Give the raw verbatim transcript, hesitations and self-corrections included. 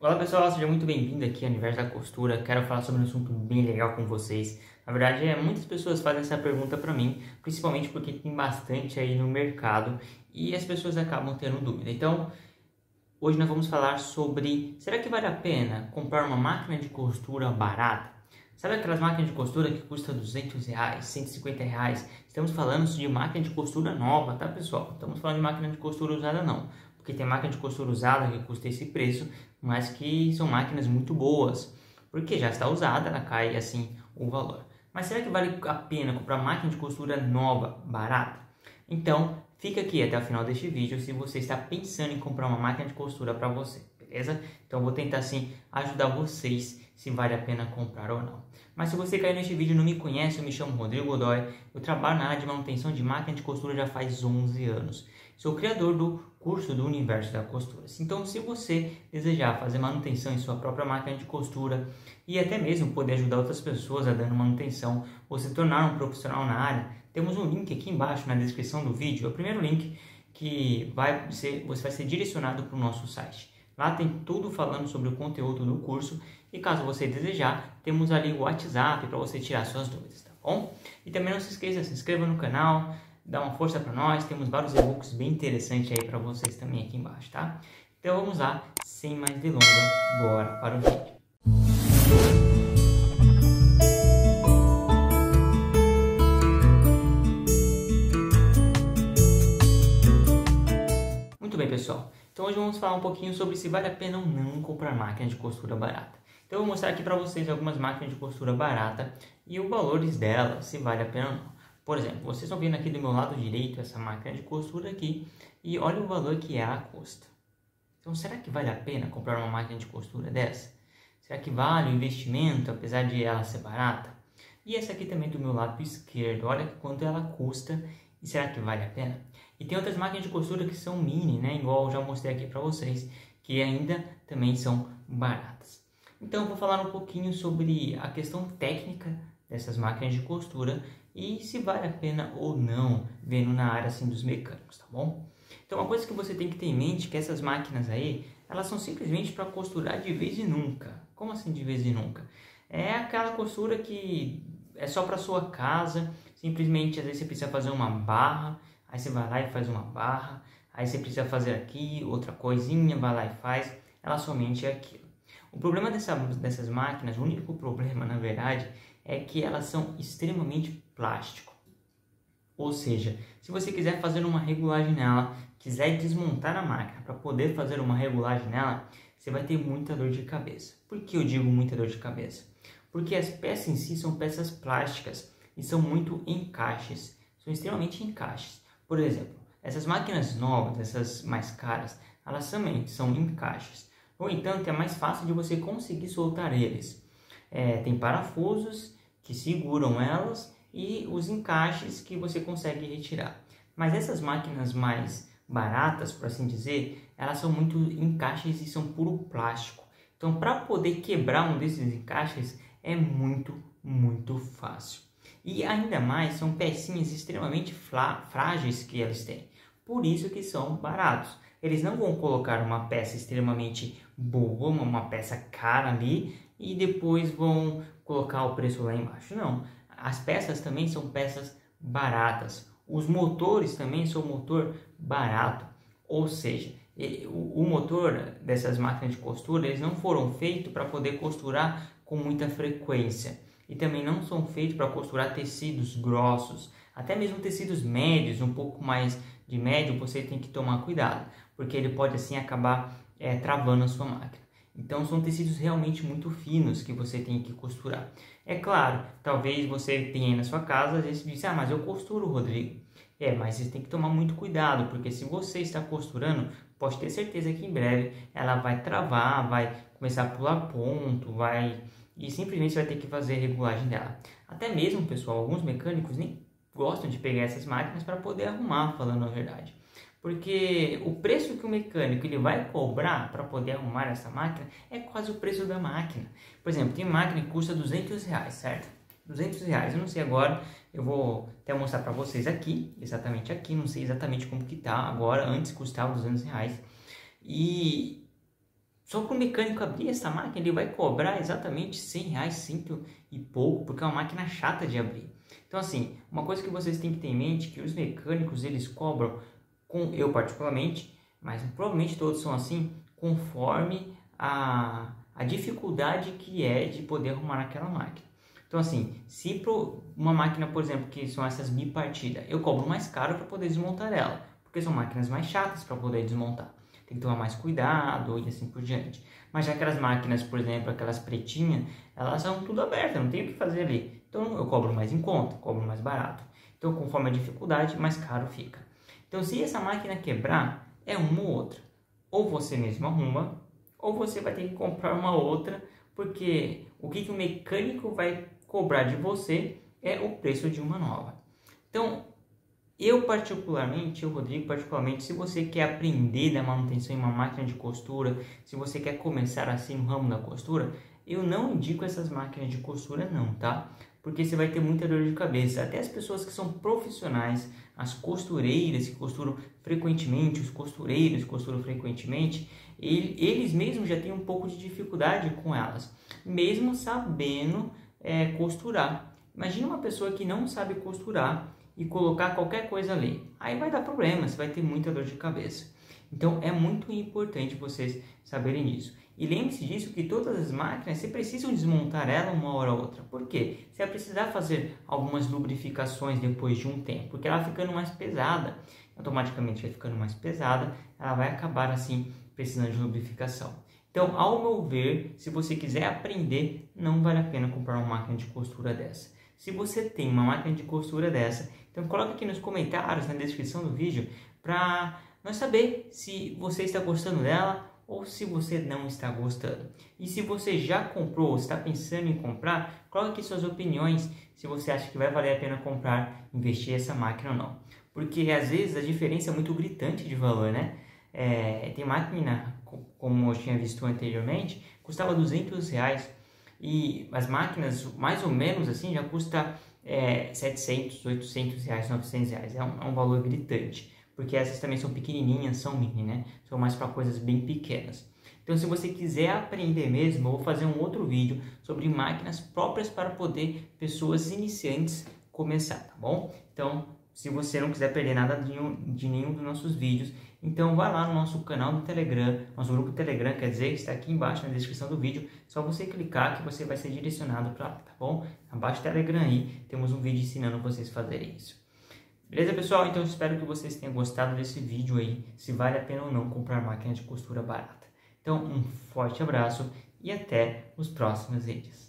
Olá pessoal, seja muito bem-vindo aqui ao Universo da Costura. Quero falar sobre um assunto bem legal com vocês. Na verdade, é, muitas pessoas fazem essa pergunta para mim, principalmente porque tem bastante aí no mercado e as pessoas acabam tendo dúvida. Então, hoje nós vamos falar sobre, será que vale a pena comprar uma máquina de costura barata? Sabe aquelas máquinas de costura que custa duzentos reais, cento e cinquenta reais? Estamos falando de máquina de costura nova, tá pessoal? Estamos falando de máquina de costura usada não. Porque tem máquina de costura usada que custa esse preço, mas que são máquinas muito boas, porque já está usada, ela cai assim o valor. Mas será que vale a pena comprar máquina de costura nova, barata? Então, fica aqui até o final deste vídeo se você está pensando em comprar uma máquina de costura para você, beleza? Então, eu vou tentar assim ajudar vocês se vale a pena comprar ou não. Mas se você caiu neste vídeo e não me conhece, eu me chamo Rodrigo Godoy, eu trabalho na área de manutenção de máquina de costura já faz onze anos. Sou criador do curso do Universo da Costura. Então, se você desejar fazer manutenção em sua própria máquina de costura e até mesmo poder ajudar outras pessoas a dando manutenção ou se tornar um profissional na área, temos um link aqui embaixo na descrição do vídeo. É o primeiro link que vai ser, você vai ser direcionado para o nosso site. Lá tem tudo falando sobre o conteúdo do curso e caso você desejar, temos ali o WhatsApp para você tirar suas dúvidas, tá bom? E também não se esqueça, se inscreva no canal, dá uma força para nós, temos vários e-books bem interessantes aí para vocês também aqui embaixo, tá? Então vamos lá, sem mais delongas, bora para o vídeo. Muito bem, pessoal. Então hoje vamos falar um pouquinho sobre se vale a pena ou não comprar máquina de costura barata. Então eu vou mostrar aqui para vocês algumas máquinas de costura barata e os valores dela, se vale a pena ou não. Por exemplo, vocês estão vendo aqui do meu lado direito essa máquina de costura aqui e olha o valor que ela custa. Então será que vale a pena comprar uma máquina de costura dessa? Será que vale o investimento apesar de ela ser barata? E essa aqui também do meu lado esquerdo, olha quanto ela custa e será que vale a pena? E tem outras máquinas de costura que são mini, né? Igual eu já mostrei aqui para vocês, que ainda também são baratas. Então eu vou falar um pouquinho sobre a questão técnica dessas máquinas de costura e se vale a pena ou não, vendo na área assim dos mecânicos, tá bom? Então uma coisa que você tem que ter em mente é que essas máquinas aí, elas são simplesmente para costurar de vez e nunca. Como assim de vez e nunca? É aquela costura que é só para sua casa, simplesmente às vezes você precisa fazer uma barra, aí você vai lá e faz uma barra, aí você precisa fazer aqui outra coisinha, vai lá e faz, ela somente é aquilo. O problema dessa, dessas máquinas, o único problema na verdade, é que elas são extremamente plástico. Ou seja, se você quiser fazer uma regulagem nela, quiser desmontar a máquina para poder fazer uma regulagem nela, você vai ter muita dor de cabeça. Por que eu digo muita dor de cabeça? Porque as peças em si são peças plásticas e são muito encaixes, são extremamente encaixes. Por exemplo, essas máquinas novas, essas mais caras, elas também são encaixes. No entanto, é mais fácil de você conseguir soltar eles. É, tem parafusos que seguram elas e os encaixes que você consegue retirar. Mas essas máquinas mais baratas, por assim dizer, elas são muito encaixes e são puro plástico. Então, para poder quebrar um desses encaixes é muito, muito fácil. E ainda mais, são pecinhas extremamente frágeis que eles têm. Por isso que são baratos. Eles não vão colocar uma peça extremamente boa, uma peça cara ali, e depois vão colocar o preço lá embaixo. Não, as peças também são peças baratas. Os motores também são motor barato. Ou seja, o motor dessas máquinas de costura, eles não foram feitos para poder costurar com muita frequência. E também não são feitos para costurar tecidos grossos. Até mesmo tecidos médios, um pouco mais de médio, você tem que tomar cuidado. Porque ele pode assim acabar é, travando a sua máquina. Então são tecidos realmente muito finos que você tem que costurar. É claro, talvez você tenha aí na sua casa, às vezes você diz, ah, mas eu costuro, Rodrigo. É, mas você tem que tomar muito cuidado, porque se você está costurando, pode ter certeza que em breve ela vai travar, vai começar a pular ponto, vai... E simplesmente você vai ter que fazer a regulagem dela. Até mesmo, pessoal, alguns mecânicos nem gostam de pegar essas máquinas para poder arrumar, falando a verdade. Porque o preço que o mecânico ele vai cobrar para poder arrumar essa máquina é quase o preço da máquina. Por exemplo, tem máquina que custa duzentos reais, certo? duzentos reais, eu não sei agora, eu vou até mostrar para vocês aqui, exatamente aqui, não sei exatamente como que tá agora, antes custava duzentos reais. E Só para o mecânico abrir essa máquina, ele vai cobrar exatamente cem reais, cento e pouco, porque é uma máquina chata de abrir. Então, assim, uma coisa que vocês têm que ter em mente, que os mecânicos, eles cobram, com eu particularmente, mas provavelmente todos são assim, conforme a, a dificuldade que é de poder arrumar aquela máquina. Então, assim, se pro, uma máquina, por exemplo, que são essas bipartidas, eu cobro mais caro para poder desmontar ela, porque são máquinas mais chatas para poder desmontar. Tem que tomar mais cuidado e assim por diante. Mas já aquelas máquinas, por exemplo, aquelas pretinhas, elas são tudo abertas, não tem o que fazer ali. Então eu cobro mais em conta, cobro mais barato. Então conforme a dificuldade, mais caro fica. Então se essa máquina quebrar, é uma ou outra. Ou você mesmo arruma, ou você vai ter que comprar uma outra, porque o que, que o mecânico vai cobrar de você é o preço de uma nova. Então, eu particularmente, eu Rodrigo particularmente, se você quer aprender da manutenção em uma máquina de costura, se você quer começar assim no ramo da costura, eu não indico essas máquinas de costura não, tá? Porque você vai ter muita dor de cabeça. Até as pessoas que são profissionais, as costureiras que costuram frequentemente, os costureiros que costuram frequentemente, eles mesmos já têm um pouco de dificuldade com elas, mesmo sabendo é, costurar. Imagina uma pessoa que não sabe costurar e colocar qualquer coisa ali, aí vai dar problema, você vai ter muita dor de cabeça. Então é muito importante vocês saberem disso. E lembre-se disso, que todas as máquinas, você precisa desmontar ela uma hora ou outra. Por quê? Você vai precisar fazer algumas lubrificações depois de um tempo, porque ela ficando mais pesada, automaticamente vai ficando mais pesada, ela vai acabar assim precisando de lubrificação. Então, ao meu ver, se você quiser aprender, não vale a pena comprar uma máquina de costura dessa. Se você tem uma máquina de costura dessa, então coloca aqui nos comentários, na descrição do vídeo, para nós saber se você está gostando dela ou se você não está gostando. E se você já comprou ou está pensando em comprar, coloca aqui suas opiniões, se você acha que vai valer a pena comprar, investir essa máquina ou não. Porque às vezes a diferença é muito gritante de valor, né? É, tem máquina, como eu tinha visto anteriormente, custava duzentos reais. E as máquinas, mais ou menos assim, já custa é, setecentos, oitocentos reais, novecentos reais. É um, é um valor gritante, porque essas também são pequenininhas, são mini, né? São mais para coisas bem pequenas. Então, se você quiser aprender mesmo, eu vou fazer um outro vídeo sobre máquinas próprias para poder pessoas iniciantes começar, tá bom? Então, se você não quiser perder nada de nenhum, de nenhum dos nossos vídeos, então vai lá no nosso canal do Telegram, nosso grupo do Telegram, quer dizer, está aqui embaixo na descrição do vídeo, só você clicar que você vai ser direcionado para lá, tá bom? Abaixo do Telegram aí, temos um vídeo ensinando vocês a fazerem isso. Beleza, pessoal? Então espero que vocês tenham gostado desse vídeo aí, se vale a pena ou não comprar máquina de costura barata. Então, um forte abraço e até os próximos vídeos.